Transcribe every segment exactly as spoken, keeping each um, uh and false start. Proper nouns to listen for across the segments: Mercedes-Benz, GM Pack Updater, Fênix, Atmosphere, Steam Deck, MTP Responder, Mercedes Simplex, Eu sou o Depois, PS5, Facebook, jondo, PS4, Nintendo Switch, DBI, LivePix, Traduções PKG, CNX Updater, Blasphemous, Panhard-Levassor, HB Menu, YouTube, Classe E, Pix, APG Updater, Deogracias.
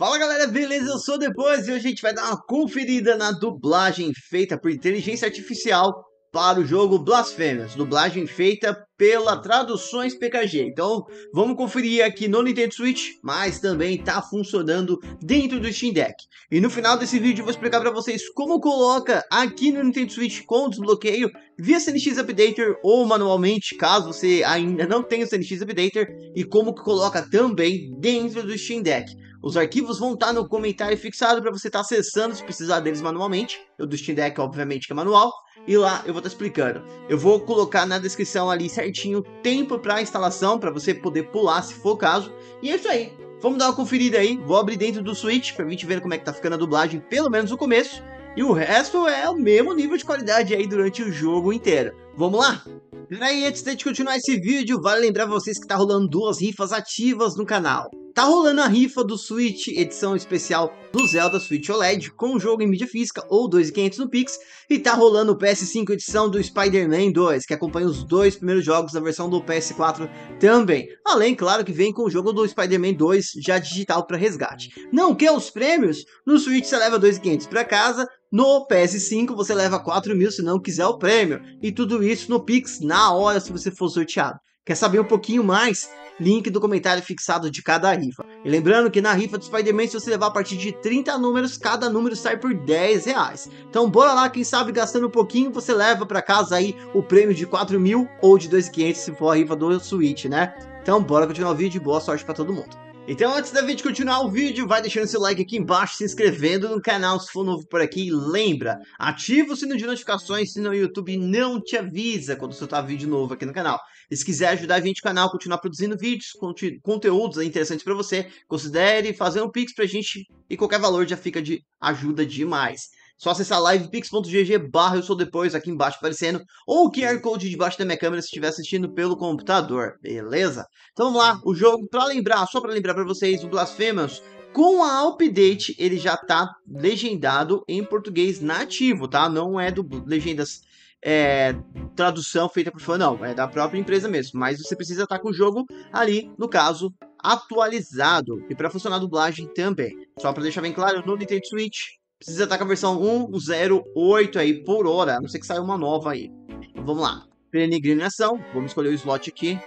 Fala galera, beleza? Eu sou Depois e hoje a gente vai dar uma conferida na dublagem feita por inteligência artificial para o jogo Blasphemous, dublagem feita pela Traduções P K G. Então vamos conferir aqui no Nintendo Switch, mas também está funcionando dentro do Steam Deck. E no final desse vídeo eu vou explicar para vocês como coloca aqui no Nintendo Switch com desbloqueio via C N X Updater ou manualmente, caso você ainda não tenha o C N X Updater, e como que coloca também dentro do Steam Deck. Os arquivos vão estar no comentário fixado para você estar acessando se precisar deles manualmente. Eu do Steam Deck obviamente que é manual. E lá eu vou estar explicando. Eu vou colocar na descrição ali certinho o tempo para instalação, para você poder pular se for o caso. E é isso aí. Vamos dar uma conferida aí. Vou abrir dentro do Switch para a gente ver como é que tá ficando a dublagem, pelo menos no começo. E o resto é o mesmo nível de qualidade aí durante o jogo inteiro. Vamos lá? E aí, antes de continuar esse vídeo, vale lembrar vocês que tá rolando duas rifas ativas no canal. Tá rolando a rifa do Switch edição especial do Zelda Switch O L E D com o jogo em mídia física ou dois mil e quinhentos no Pix, e tá rolando o P S cinco edição do Spider-Man dois, que acompanha os dois primeiros jogos da versão do P S quatro também, além claro que vem com o jogo do Spider-Man dois já digital para resgate. Não quer os prêmios? No Switch você leva dois mil e quinhentos para casa, no P S cinco você leva quatro mil se não quiser o prêmio, e tudo isso no Pix na hora se você for sorteado. Quer saber um pouquinho mais? Link do comentário fixado de cada rifa. E lembrando que na rifa do Spider-Man, se você levar a partir de trinta números, cada número sai por dez reais. Então bora lá, quem sabe gastando um pouquinho, você leva para casa aí o prêmio de quatro mil ou de dois mil e quinhentos se for a rifa do Switch, né? Então bora continuar o vídeo e boa sorte para todo mundo. Então antes da gente continuar o vídeo, vai deixando seu like aqui embaixo, se inscrevendo no canal se for novo por aqui. E lembra, ativa o sino de notificações, senão o YouTube não te avisa quando soltar vídeo novo aqui no canal. E se quiser ajudar a gente no canal a continuar produzindo vídeos, conte conteúdos interessantes para você, considere fazer um Pix pra gente, e qualquer valor já fica de ajuda demais. Só acessar livepix.gg barra eu sou depois aqui embaixo aparecendo, ou o Q R Code debaixo da minha câmera se estiver assistindo pelo computador, beleza? Então vamos lá, o jogo, para lembrar, só para lembrar para vocês, o Blasphemous, com a update ele já tá legendado em português nativo, tá? Não é do legendas, é, tradução feita por fã, não, é da própria empresa mesmo, mas você precisa estar com o jogo ali, no caso, atualizado, e para funcionar a dublagem também. Só para deixar bem claro, no Nintendo Switch precisa estar com a versão um ponto zero oito aí por hora, a não ser que saia uma nova aí. Então, vamos lá. Peregrinação. Vamos escolher o slot aqui.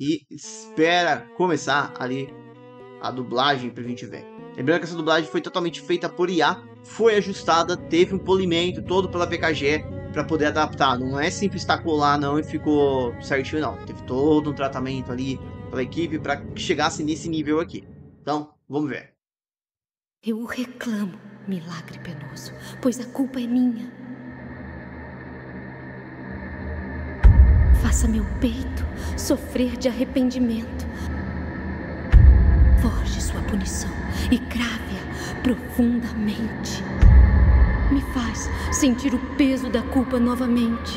E espera começar ali a dublagem pra gente ver. Lembrando que essa dublagem foi totalmente feita por I A. Foi ajustada, teve um polimento todo pela P K G para poder adaptar. Não é simples tacar lá não e ficou certinho não. Teve todo um tratamento ali pela equipe para que chegasse nesse nível aqui. Então, vamos ver. Eu reclamo, milagre penoso, pois a culpa é minha. Faça meu peito sofrer de arrependimento. Forge sua punição e crave-a profundamente. Me faz sentir o peso da culpa novamente.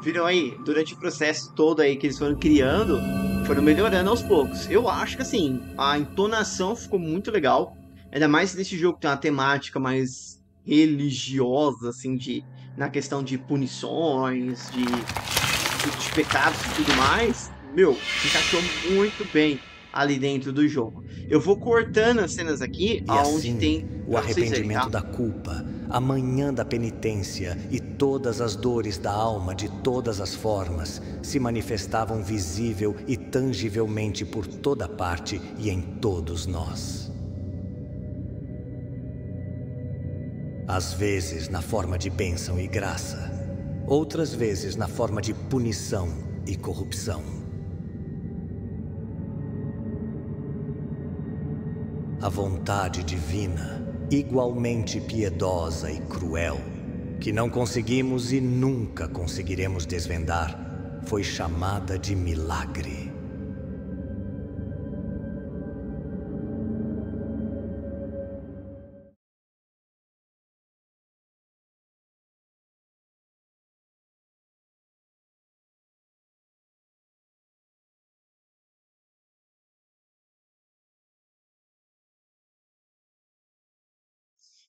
Viram aí, durante o processo todo aí que eles foram criando, foram melhorando aos poucos. Eu acho que assim, a entonação ficou muito legal. Ainda mais nesse jogo que tem uma temática mais religiosa, assim, de, na questão de punições, de, de, de pecados e tudo mais. Meu, encaixou muito bem ali dentro do jogo. Eu vou cortando as cenas aqui, e aonde assim, tem o arrependimento aí, tá? Da culpa, a manhã da penitência e todas as dores da alma de todas as formas se manifestavam visível e tangivelmente por toda parte e em todos nós. Às vezes na forma de bênção e graça, outras vezes na forma de punição e corrupção. A vontade divina, igualmente piedosa e cruel, que não conseguimos e nunca conseguiremos desvendar, foi chamada de milagre.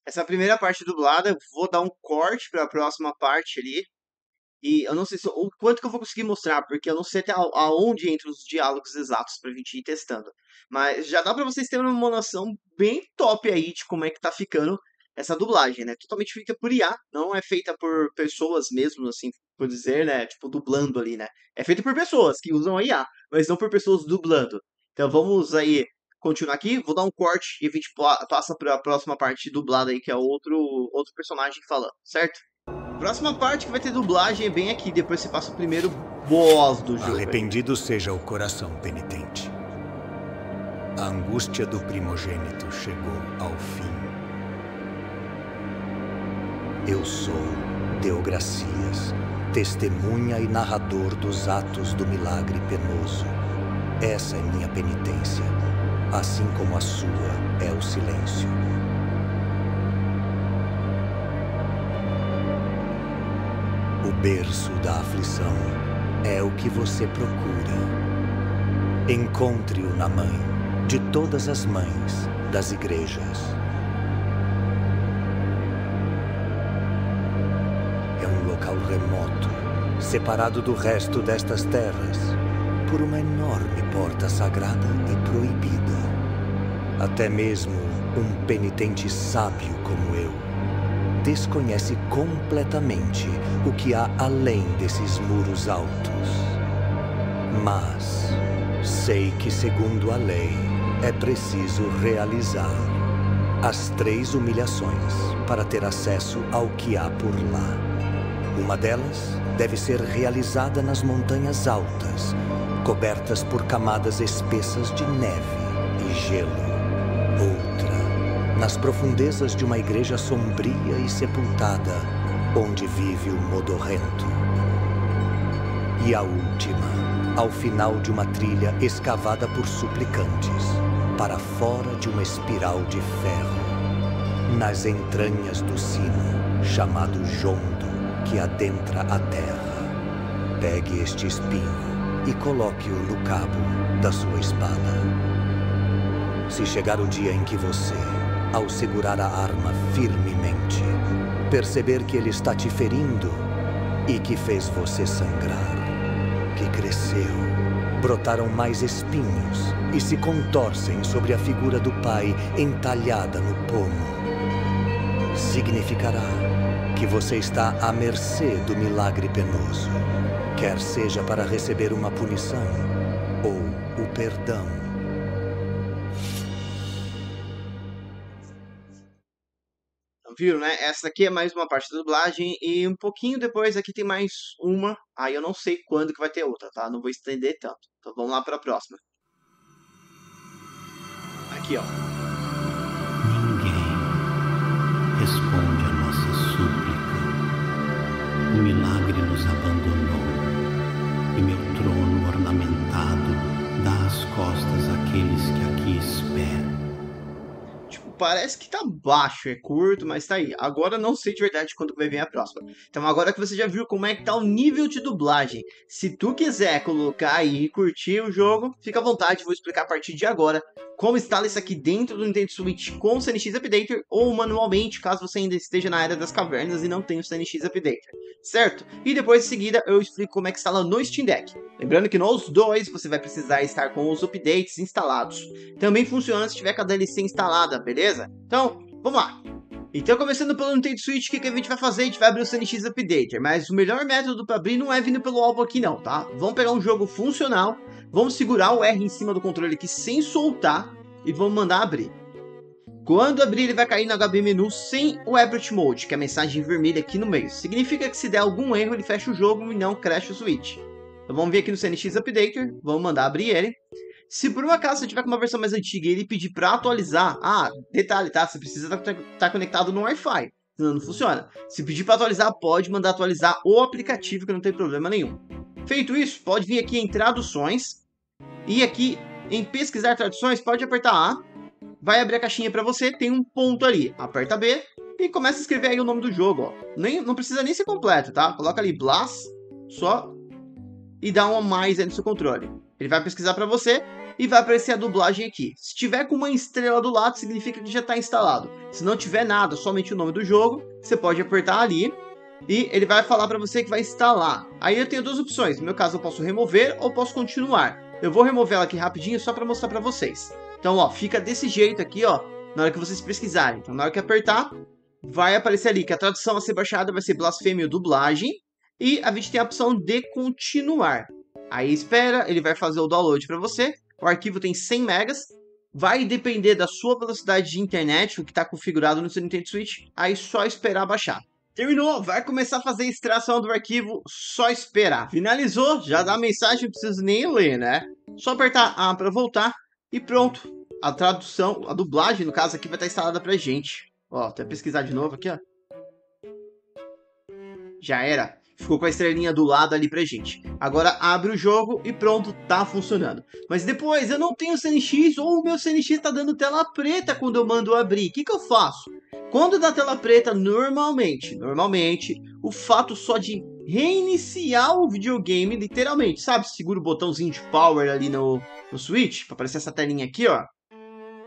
Essa primeira parte dublada, vou dar um corte para a próxima parte ali. E eu não sei se, o quanto que eu vou conseguir mostrar, porque eu não sei até aonde entram os diálogos exatos pra gente ir testando. Mas já dá pra vocês terem uma noção bem top aí de como é que tá ficando essa dublagem, né? Totalmente feita por I A, não é feita por pessoas mesmo, assim, por dizer, né? Tipo, dublando ali, né? É feita por pessoas que usam a I A, mas não por pessoas dublando. Então vamos aí continuar aqui, vou dar um corte e a gente passa pra próxima parte dublada aí, que é outro, outro personagem falando, certo? Próxima parte que vai ter dublagem é bem aqui, depois você passa o primeiro boss do jogo. Arrependido seja o coração penitente. A angústia do primogênito chegou ao fim. Eu sou Deogracias, testemunha e narrador dos atos do milagre penoso. Essa é minha penitência, assim como a sua é o silêncio. O berço da aflição é o que você procura. Encontre-o na mãe de todas as mães das igrejas. É um local remoto, separado do resto destas terras por uma enorme porta sagrada e proibida. Até mesmo um penitente sábio como eu desconhece completamente o que há além desses muros altos. Mas sei que, segundo a lei, é preciso realizar as três humilhações para ter acesso ao que há por lá. Uma delas deve ser realizada nas montanhas altas, cobertas por camadas espessas de neve e gelo. Nas profundezas de uma igreja sombria e sepultada, onde vive o modorrento. E a última, ao final de uma trilha escavada por suplicantes, para fora de uma espiral de ferro, nas entranhas do sino, chamado jondo, que adentra a terra. Pegue este espinho e coloque-o no cabo da sua espada. Se chegar o dia em que você, ao segurar a arma firmemente, perceber que ele está te ferindo e que fez você sangrar, que cresceu, brotaram mais espinhos e se contorcem sobre a figura do pai entalhada no pomo, significará que você está à mercê do milagre penoso, quer seja para receber uma punição ou o perdão. Viram, né? Essa aqui é mais uma parte da dublagem e um pouquinho depois aqui tem mais uma. Aí eu não sei quando que vai ter outra, tá? Não vou estender tanto. Então vamos lá para a próxima. Aqui, ó. Ninguém responde a nossa súplica. O milagre nos abandonou e meu trono ornamentado dá as costas àqueles que aqui esperam. Tipo, parece que tá baixo, é curto, mas tá aí. Agora não sei de verdade quando vai vir a próxima. Então agora que você já viu como é que tá o nível de dublagem, se tu quiser colocar e curtir o jogo, fica à vontade, vou explicar a partir de agora como instala isso aqui dentro do Nintendo Switch com o C N X Updater ou manualmente, caso você ainda esteja na Era das Cavernas e não tenha o C N X Updater, certo? E depois, em seguida, eu explico como é que instala no Steam Deck. Lembrando que nos dois você vai precisar estar com os updates instalados. Também funciona se tiver com a D L C instalada, beleza? Então, vamos lá! Então, começando pelo Nintendo Switch, o que, que a gente vai fazer? A gente vai abrir o C N X Updater, mas o melhor método para abrir não é vindo pelo álbum aqui não, tá? Vamos pegar um jogo funcional, vamos segurar o R em cima do controle aqui sem soltar e vamos mandar abrir. Quando abrir, ele vai cair no H B Menu sem o Ebert Mode, que é a mensagem vermelha aqui no meio. Significa que se der algum erro, ele fecha o jogo e não crasha o Switch. Então, vamos vir aqui no C N X Updater, vamos mandar abrir ele. Se por um acaso você tiver com uma versão mais antiga e ele pedir para atualizar... Ah, detalhe, tá? Você precisa estar conectado no Wi-Fi, senão não funciona. Se pedir para atualizar, pode mandar atualizar o aplicativo, que não tem problema nenhum. Feito isso, pode vir aqui em Traduções. E aqui em Pesquisar Traduções, pode apertar A. Vai abrir a caixinha para você, tem um ponto ali. Aperta B e começa a escrever aí o nome do jogo, ó. Nem, não precisa nem ser completo, tá? Coloca ali Blas, só... E dá um a mais aí no seu controle. Ele vai pesquisar para você e vai aparecer a dublagem aqui. Se tiver com uma estrela do lado, significa que já está instalado. Se não tiver nada, somente o nome do jogo, você pode apertar ali e ele vai falar para você que vai instalar. Aí eu tenho duas opções, no meu caso eu posso remover ou posso continuar. Eu vou remover ela aqui rapidinho só para mostrar para vocês. Então, ó, fica desse jeito aqui, ó, na hora que vocês pesquisarem. Então, na hora que apertar, vai aparecer ali que a tradução a ser baixada vai ser Blasphemous dublagem, e a gente tem a opção de continuar. Aí espera, ele vai fazer o download para você. O arquivo tem cem megas. Vai depender da sua velocidade de internet, o que está configurado no seu Nintendo Switch. Aí só esperar baixar. Terminou, vai começar a fazer a extração do arquivo, só esperar. Finalizou, já dá a mensagem, não preciso nem ler, né? Só apertar A para voltar e pronto. A tradução, a dublagem, no caso, aqui vai estar instalada pra gente. Ó, até pesquisar de novo aqui, ó. Já era. Ficou com a estrelinha do lado ali pra gente. Agora abre o jogo e pronto, tá funcionando. Mas depois eu não tenho C N X ou o meu C N X tá dando tela preta quando eu mando abrir. O que que eu faço? Quando dá tela preta, normalmente, normalmente, o fato só de reiniciar o videogame, literalmente, sabe? Segura o botãozinho de power ali no, no Switch, pra aparecer essa telinha aqui, ó.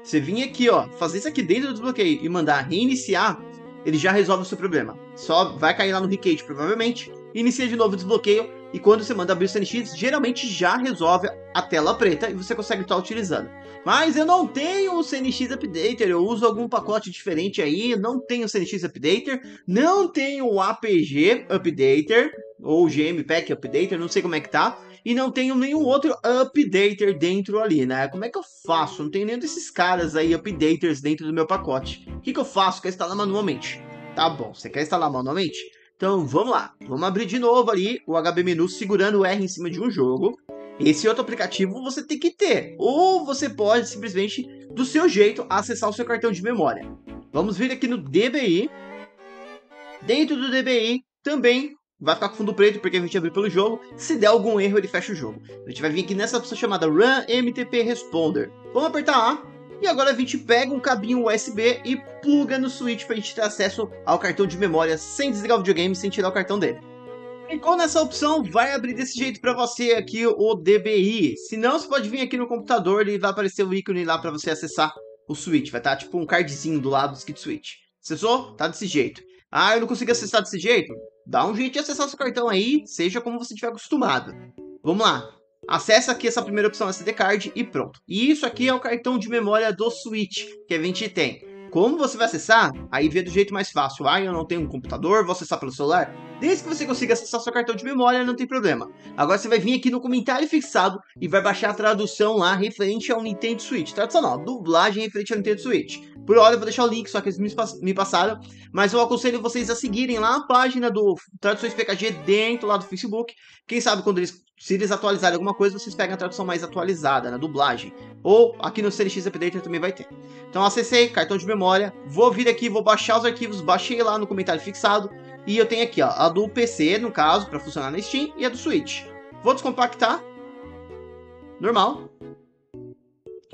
Você vir aqui, ó, fazer isso aqui dentro do desbloqueio e mandar reiniciar, ele já resolve o seu problema. Só vai cair lá no Recade, provavelmente. Inicia de novo o desbloqueio. E quando você manda abrir o C N X, geralmente já resolve a tela preta e você consegue estar utilizando. Mas eu não tenho o C N X Updater, eu uso algum pacote diferente aí. Não tenho o C N X Updater, não tenho o A P G Updater ou G M Pack Updater, não sei como é que tá. E não tenho nenhum outro Updater dentro ali, né? Como é que eu faço? Não tenho nenhum desses caras aí, Updaters, dentro do meu pacote. O que que eu faço? Quer instalar manualmente? Tá bom, você quer instalar manualmente? Então vamos lá, vamos abrir de novo ali o H B Menu segurando o R em cima de um jogo. Esse outro aplicativo você tem que ter, ou você pode simplesmente, do seu jeito, acessar o seu cartão de memória. Vamos vir aqui no D B I. Dentro do D B I também vai ficar com fundo preto porque a gente abriu pelo jogo. Se der algum erro ele fecha o jogo. A gente vai vir aqui nessa opção chamada Run M T P Responder. Vamos apertar A. E agora a gente pega um cabinho U S B e pluga no Switch para a gente ter acesso ao cartão de memória sem desligar o videogame, sem tirar o cartão dele. Clicou nessa opção, vai abrir desse jeito para você aqui o D B I. Se não, você pode vir aqui no computador e vai aparecer o ícone lá para você acessar o Switch. Vai estar tipo um cardzinho do lado do Skip Switch. Acessou? Tá desse jeito. Ah, eu não consigo acessar desse jeito? Dá um jeito de acessar seu cartão aí, seja como você estiver acostumado. Vamos lá. Acesse aqui essa primeira opção S D Card e pronto. E isso aqui é o cartão de memória do Switch que a gente tem. Como você vai acessar? Aí vê do jeito mais fácil. Ah, eu não tenho um computador, vou acessar pelo celular. Desde que você consiga acessar seu cartão de memória, não tem problema. Agora você vai vir aqui no comentário fixado e vai baixar a tradução lá referente ao Nintendo Switch. Tradução não, dublagem referente ao Nintendo Switch. Por hora eu vou deixar o link, só que eles me passaram. Mas eu aconselho vocês a seguirem lá a página do Traduções P K G dentro lá do Facebook. Quem sabe quando eles, se eles atualizarem alguma coisa, vocês pegam a tradução mais atualizada, na dublagem. Ou aqui no C N X Updater também vai ter. Então acessei, cartão de memória. Vou vir aqui, vou baixar os arquivos, baixei lá no comentário fixado. E eu tenho aqui, ó, a do P C, no caso, para funcionar na Steam, e a do Switch. Vou descompactar. Normal.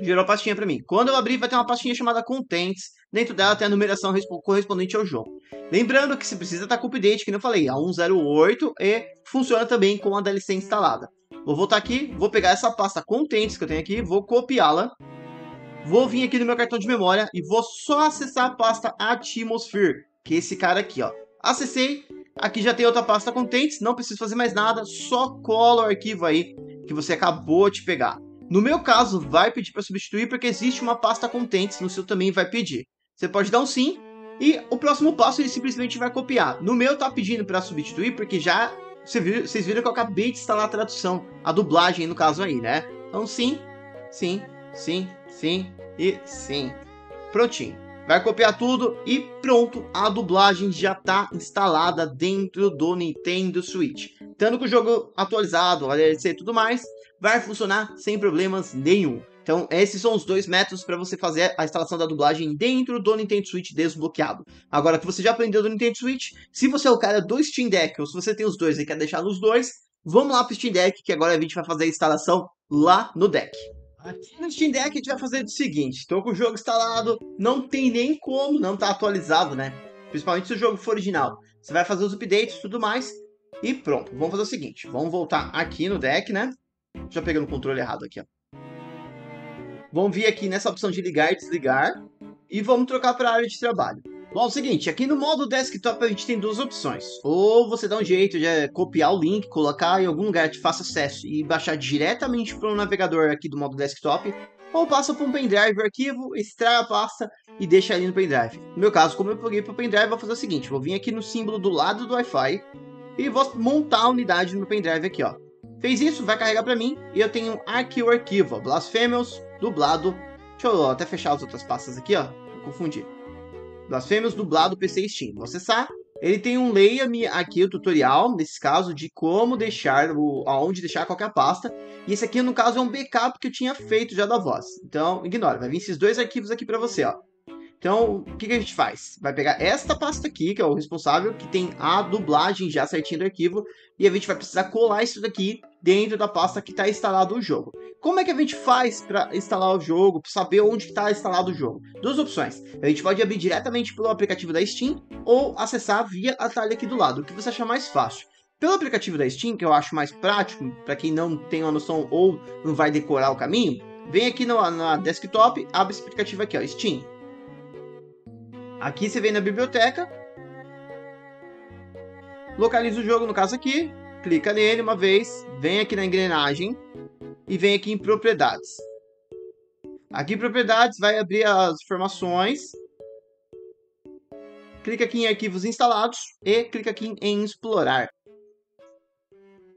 Gerou a pastinha para mim. Quando eu abrir, vai ter uma pastinha chamada Contents. Dentro dela tem a numeração correspondente ao jogo. Lembrando que você precisa estar com o update, que eu falei, a um zero oito, e funciona também com a D L C instalada. Vou voltar aqui, vou pegar essa pasta Contents que eu tenho aqui, vou copiá-la. Vou vir aqui no meu cartão de memória e vou só acessar a pasta Atmosphere, que é esse cara aqui, ó. Acessei, aqui já tem outra pasta Contents, não preciso fazer mais nada, só cola o arquivo aí que você acabou de pegar. No meu caso, vai pedir para substituir, porque existe uma pasta Contents, no seu também vai pedir. Você pode dar um sim, e o próximo passo ele simplesmente vai copiar. No meu tá pedindo para substituir, porque já vocês viram que eu acabei de instalar a tradução, a dublagem no caso aí, né? Então sim, sim, sim, sim e sim. Prontinho. Vai copiar tudo e pronto, a dublagem já tá instalada dentro do Nintendo Switch. Tanto com o jogo atualizado, a D L C e tudo mais, vai funcionar sem problemas nenhum. Então esses são os dois métodos para você fazer a instalação da dublagem dentro do Nintendo Switch desbloqueado. Agora que você já aprendeu do Nintendo Switch, se você é o cara do Steam Deck ou se você tem os dois e quer deixar nos dois, vamos lá pro Steam Deck que agora a gente vai fazer a instalação lá no deck. Aqui no Steam Deck a gente vai fazer o seguinte, estou com o jogo instalado, não tem nem como, não tá atualizado, né? Principalmente se o jogo for original. Você vai fazer os updates e tudo mais e pronto. Vamos fazer o seguinte, vamos voltar aqui no deck, né? Já pegando o controle errado aqui, ó. Vamos vir aqui nessa opção de ligar e desligar e vamos trocar para a área de trabalho. Bom, é o seguinte, aqui no modo desktop a gente tem duas opções. Ou você dá um jeito de é, copiar o link, colocar em algum lugar que faça acesso e baixar diretamente para o navegador aqui do modo desktop, ou passa para um pendrive o arquivo, extrai a pasta e deixa ali no pendrive. No meu caso, como eu peguei para o pendrive, vou fazer o seguinte, vou vir aqui no símbolo do lado do Wi-Fi e vou montar a unidade no pendrive aqui, ó. Fez isso, vai carregar para mim e eu tenho aqui o arquivo, ó, Blasphemous, dublado, deixa eu ó, até fechar as outras pastas aqui, ó, vou confundir. Blasphemous, dublado, P C e Steam. Vou acessar. Ele tem um leia-me aqui, o tutorial, nesse caso, de como deixar, o, aonde deixar qualquer pasta. E esse aqui, no caso, é um backup que eu tinha feito já da voz. Então, ignora. Vai vir esses dois arquivos aqui para você, ó. Então, o que, que a gente faz? Vai pegar esta pasta aqui, que é o responsável, que tem a dublagem já certinha do arquivo. E a gente vai precisar colar isso daqui dentro da pasta que está instalado o jogo. Como é que a gente faz para instalar o jogo, para saber onde está instalado o jogo? Duas opções. A gente pode abrir diretamente pelo aplicativo da Steam ou acessar via a tag aqui do lado, o que você achar mais fácil. Pelo aplicativo da Steam, que eu acho mais prático, para quem não tem uma noção ou não vai decorar o caminho, vem aqui no, na desktop, abre esse aplicativo aqui, ó, Steam. Aqui você vem na biblioteca, localiza o jogo, no caso aqui, clica nele uma vez, vem aqui na engrenagem e vem aqui em propriedades. Aqui em propriedades vai abrir as informações, clica aqui em arquivos instalados e clica aqui em explorar.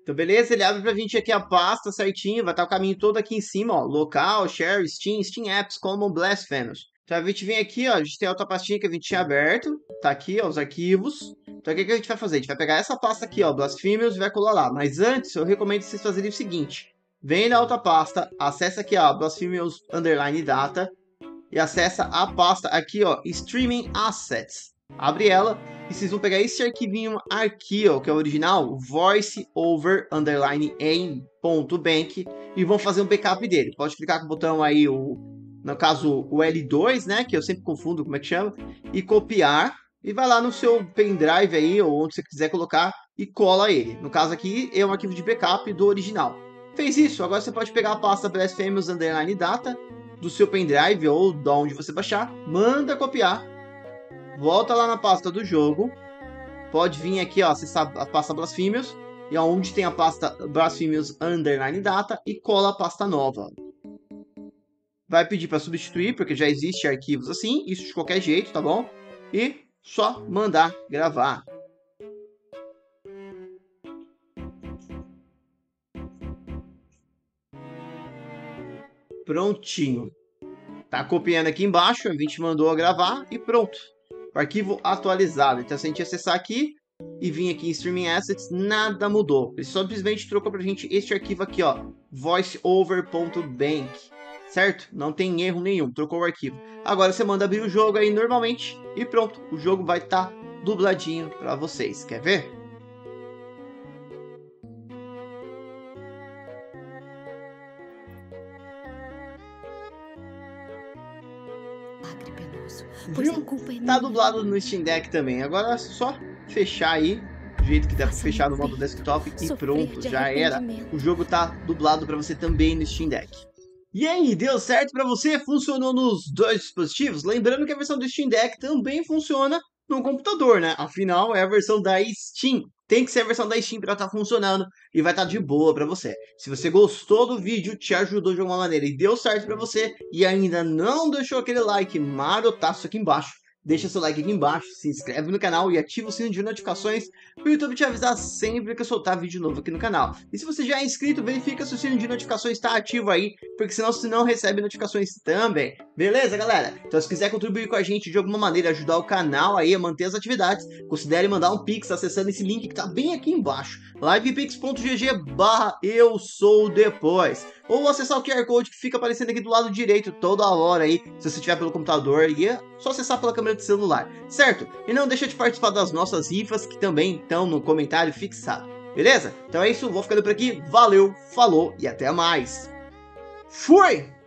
Então beleza, ele abre pra gente aqui a pasta certinho, vai estar o caminho todo aqui em cima, ó, local, share, Steam, Steam Apps, Common, Blasphemous. Então a gente vem aqui, ó, a gente tem outra pastinha que a gente tinha aberto, tá aqui, ó, os arquivos. Então o que, que a gente vai fazer? A gente vai pegar essa pasta aqui, ó, Blasphemous, e vai colar lá. Mas antes, eu recomendo vocês fazerem o seguinte. Vem na outra pasta, acessa aqui, ó, Blasphemous Underline Data. E acessa a pasta aqui, ó, Streaming Assets. Abre ela e vocês vão pegar esse arquivinho aqui, ó, que é o original, voice over underline bank, e vão fazer um backup dele. Pode clicar com o botão aí, o... no caso o L dois, né, que eu sempre confundo como é que chama, e copiar, e vai lá no seu pendrive aí, ou onde você quiser colocar, e cola ele. No caso aqui, é um arquivo de backup do original. Fez isso, agora você pode pegar a pasta Blasphemous Underline Data, do seu pendrive, ou de onde você baixar, manda copiar, volta lá na pasta do jogo, pode vir aqui, ó, acessar a pasta Blasphemous, e onde tem a pasta Blasphemous Underline Data, e cola a pasta nova. Vai pedir para substituir, porque já existe arquivos assim, isso de qualquer jeito, tá bom? E só mandar gravar. Prontinho. Tá copiando aqui embaixo, a gente mandou gravar e pronto. O arquivo atualizado. Então, se a gente acessar aqui e vir aqui em Streaming Assets, nada mudou. Ele simplesmente trocou pra gente este arquivo aqui, ó, voice over ponto bank. Certo? Não tem erro nenhum, trocou o arquivo. Agora você manda abrir o jogo aí normalmente e pronto, o jogo vai estar tá dubladinho para vocês. Quer ver? Viu? Tá dublado no Steam Deck também. Agora é só fechar aí. Do jeito que dá pra fechar no modo desktop e pronto, já era. O jogo tá dublado para você também no Steam Deck. E aí, deu certo pra você? Funcionou nos dois dispositivos? Lembrando que a versão do Steam Deck também funciona no computador, né? Afinal, é a versão da Steam. Tem que ser a versão da Steam pra estar funcionando e vai estar de boa pra você. Se você gostou do vídeo, te ajudou de alguma maneira e deu certo pra você e ainda não deixou aquele like marotaço aqui embaixo, deixa seu like aqui embaixo, se inscreve no canal e ativa o sininho de notificações para o YouTube te avisar sempre que eu soltar vídeo novo aqui no canal. E se você já é inscrito, verifica se o sininho de notificações está ativo aí, porque senão você não recebe notificações também. Beleza, galera? Então se quiser contribuir com a gente de alguma maneira, ajudar o canal aí a manter as atividades, considere mandar um Pix acessando esse link que está bem aqui embaixo, livepix ponto gg barra eu sou depois, ou acessar o Q R Code que fica aparecendo aqui do lado direito toda hora aí, se você estiver pelo computador e é só acessar pela câmera de celular, certo? E não deixa de participar das nossas rifas que também estão no comentário fixado, beleza? Então é isso, vou ficando por aqui, valeu, falou e até mais. Fui!